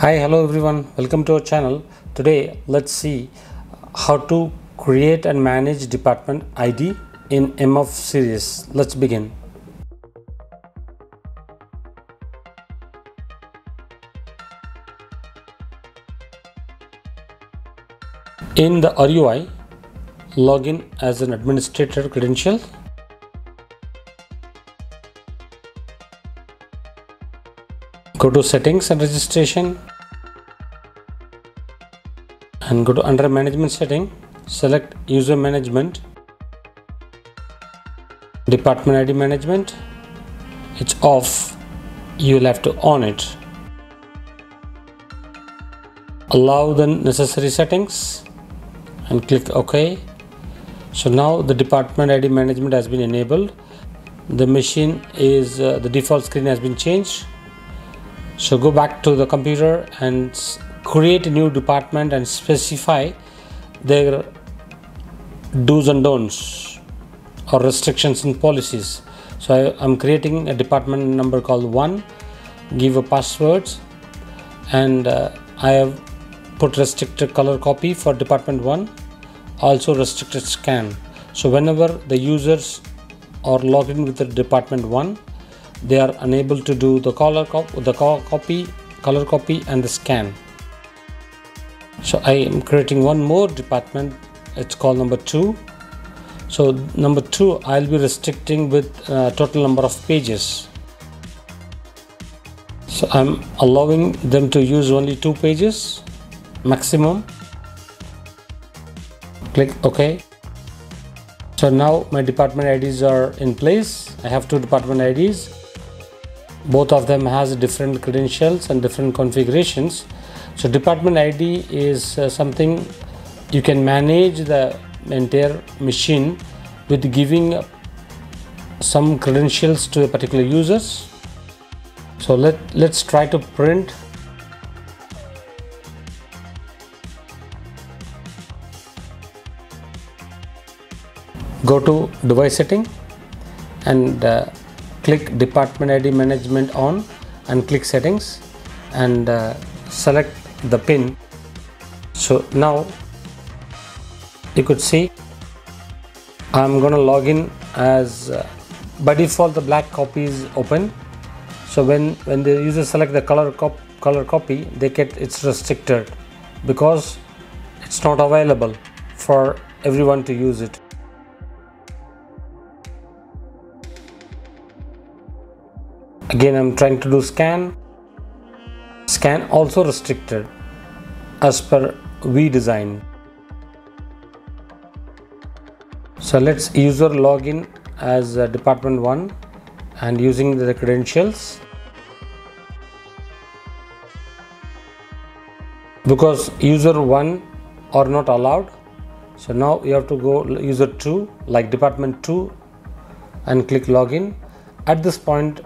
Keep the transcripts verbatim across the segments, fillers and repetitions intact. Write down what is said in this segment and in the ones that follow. Hi, hello everyone, welcome to our channel. Today let's see how to create and manage department I D in M F series. Let's begin. In the R U I, log in as an administrator credential. Go to settings and registration and go to under management setting, select user management, department I D management. It's off, you'll have to on it. Allow the necessary settings and click OK. So now the department I D management has been enabled. The machine is, uh, the default screen has been changed. So go back to the computer and create a new department and specify their do's and don'ts or restrictions and policies. So I, I'm creating a department number called one, give a password, and uh, I have put restricted color copy for department one, also restricted scan. So whenever the users are logged in with the department one, they are unable to do the color cop the color copy color copy and the scan. So I am creating one more department, it's called number two. So number two I'll be restricting with uh, total number of pages. So I'm allowing them to use only two pages maximum. Click OK. So now my department I Ds are in place. I have two department I Ds. Both of them has different credentials and different configurations. So department I D is uh, something you can manage the entire machine with giving some credentials to a particular users. So let, let's try to print. Go to device setting and uh, click department I D management on and click settings and uh, select the pin. So now you could see I'm gonna log in as uh, by default the black copy is open. So when when the user select the color cop color copy, they get it's restricted because it's not available for everyone to use it. Again, I'm trying to do scan. Scan also restricted as per V design. So let's user log in as department one and using the credentials. Because user one are not allowed. So now you have to go user two, like department two, and click login. At this point,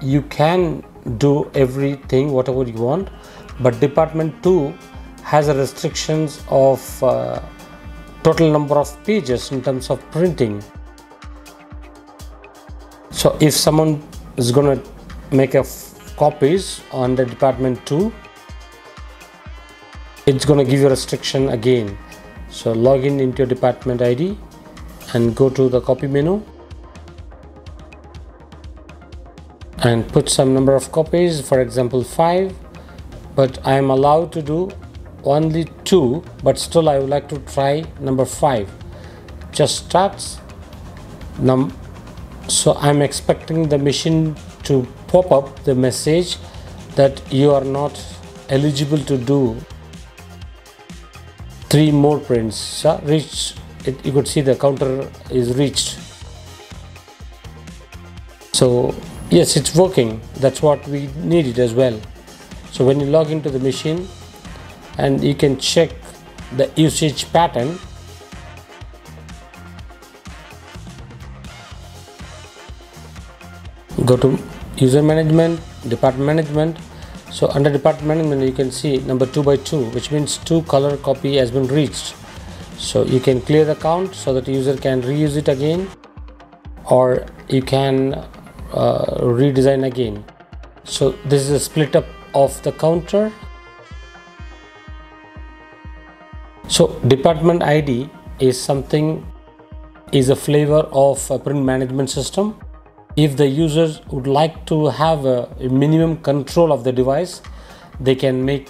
you can do everything whatever you want, but department two has a restrictions of uh, total number of pages in terms of printing. So if someone is gonna make a copies on the department two, it's gonna give you restriction again. So log in into your department I D and go to the copy menu and put some number of copies, for example five, but I am allowed to do only two, but still I would like to try number five. Just starts num so I'm expecting the machine to pop up the message that you are not eligible to do three more prints. So reach it, you could see the counter is reached. So yes, it's working. That's what we needed as well. So when you log into the machine and you can check the usage pattern. Go to user management, department management. So under department management you can see number two by two, which means two color copy has been reached. So you can clear the count so that the user can reuse it again, or you can Uh, redesign again. So this is a split up of the counter So department I D is something, is a flavor of a print management system. If the users would like to have a minimum control of the device, they can make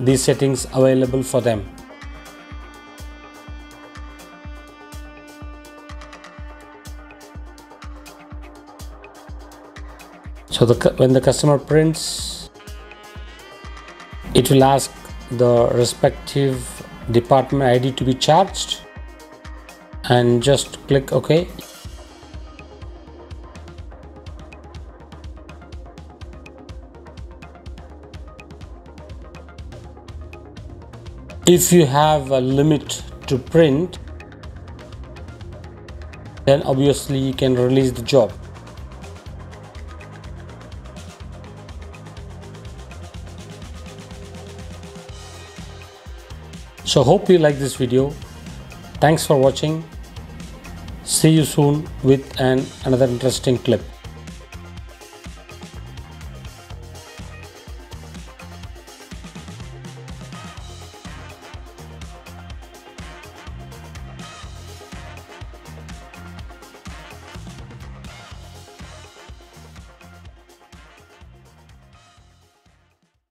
these settings available for them. So the, when the customer prints, it will ask the respective department I D to be charged, and just click OK. If you have a limit to print, then obviously you can release the job. So hope you like this video. Thanks for watching. See you soon with an another interesting clip.